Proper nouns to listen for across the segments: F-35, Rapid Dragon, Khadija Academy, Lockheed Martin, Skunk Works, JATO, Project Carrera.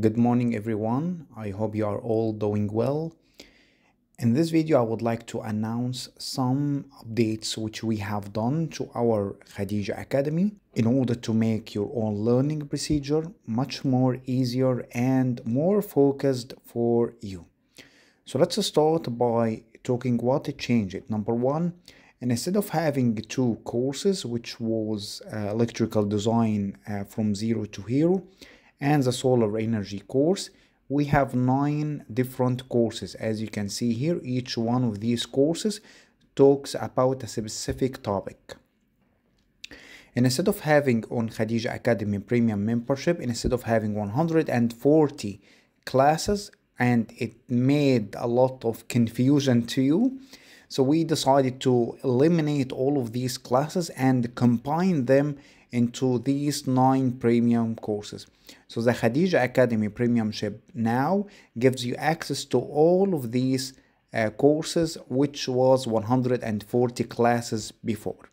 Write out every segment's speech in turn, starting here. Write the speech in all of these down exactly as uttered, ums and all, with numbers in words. Good morning everyone, I hope you are all doing well. In this video I would like to announce some updates which we have done to our Khadija Academy in order to make your own learning procedure much more easier and more focused for you. So let's start by talking what changed. Number one, and instead of having two courses, which was uh, electrical design uh, from zero to hero and the solar energy course, we have nine different courses. As you can see here, each one of these courses talks about a specific topic. And instead of having on Khadija Academy premium membership, instead of having one hundred forty classes, and it made a lot of confusion to you, so we decided to eliminate all of these classes and combine them into these nine premium courses. So the Khadija Academy premiumship now gives you access to all of these uh, courses, which was one hundred forty classes before.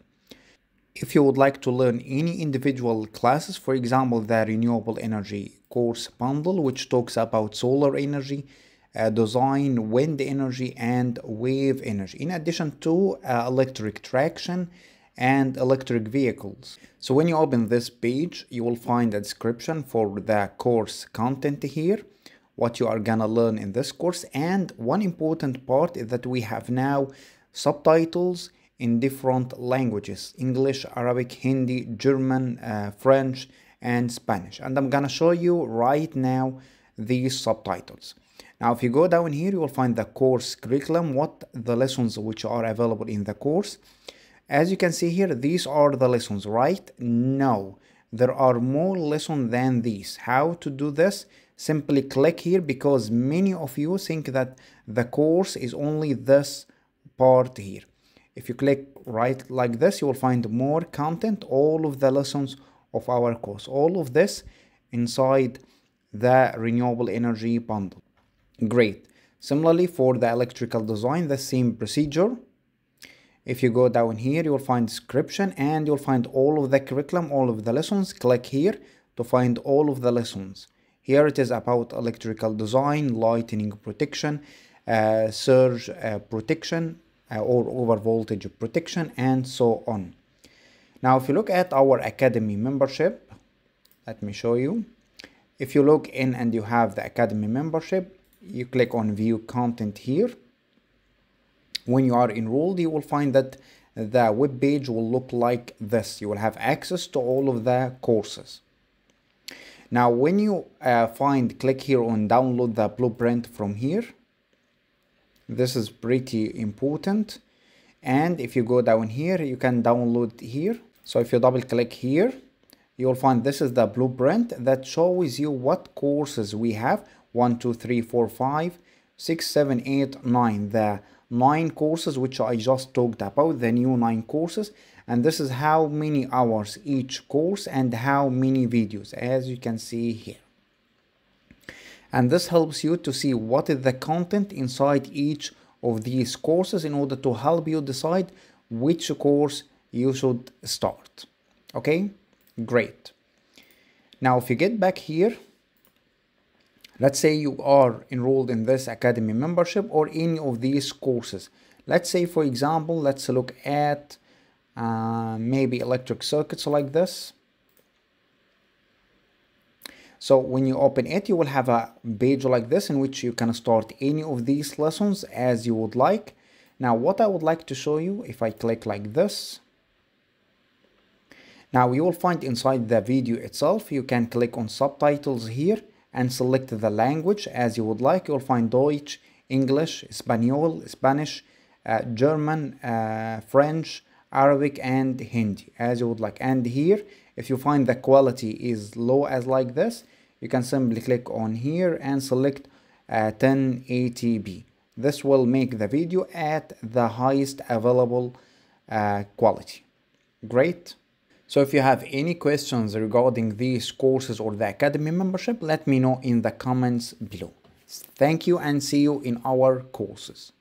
If you would like to learn any individual classes, for example, the renewable energy course bundle, which talks about solar energy, uh, design, wind energy, and wave energy, in addition to uh, electric traction and electric vehicles. So when you open this page, you will find a description for the course content here, what you are gonna learn in this course. And one important part is that we have now subtitles in different languages: English, Arabic, Hindi, German, uh, French, and Spanish. And I'm gonna show you right now these subtitles. Now, if you go down here, you will find the course curriculum, what the lessons which are available in the course. As you can see here, these are the lessons, right? No, there are more lessons than these. How to do this? Simply click here, because many of you think that the course is only this part here. If you click right like this, you will find more content, all of the lessons of our course, all of this inside the renewable energy bundle. Great. Similarly, for the electrical design, the same procedure. If you go down here, you'll find description and you'll find all of the curriculum, all of the lessons. Click here to find all of the lessons. Here it is about electrical design, lightning protection, uh, surge uh, protection uh, or over voltage protection, and so on. Now, if you look at our Academy membership, let me show you. If you look in and you have the Academy membership, you click on view content here. When you are enrolled, you will find that the web page will look like this. You will have access to all of the courses. Now, when you uh, find, click here on download the blueprint from here. This is pretty important. And if you go down here, you can download here. So if you double click here, you will find this is the blueprint that shows you what courses we have. one, two, three, four, five, six, seven, eight, nine. The nine courses which I just talked about, the new nine courses, and this is how many hours each course and how many videos, as you can see here. And this helps you to see what is the content inside each of these courses in order to help you decide which course you should start. Okay, great. Now, if you get back here, let's say you are enrolled in this Academy membership or any of these courses. Let's say, for example, let's look at uh, maybe electric circuits like this. So when you open it, you will have a page like this in which you can start any of these lessons as you would like. Now, what I would like to show you, if I click like this, now you will find inside the video itself, you can click on subtitles here and select the language as you would like. You'll find Deutsch, English, Espanol, Spanish, uh, German, uh, French, Arabic, and Hindi, as you would like. And here, if you find the quality is low as like this, you can simply click on here and select uh, ten eighty p. This will make the video at the highest available uh, quality. Great. So if you have any questions regarding these courses or the Academy membership, let me know in the comments below. Thank you and see you in our courses.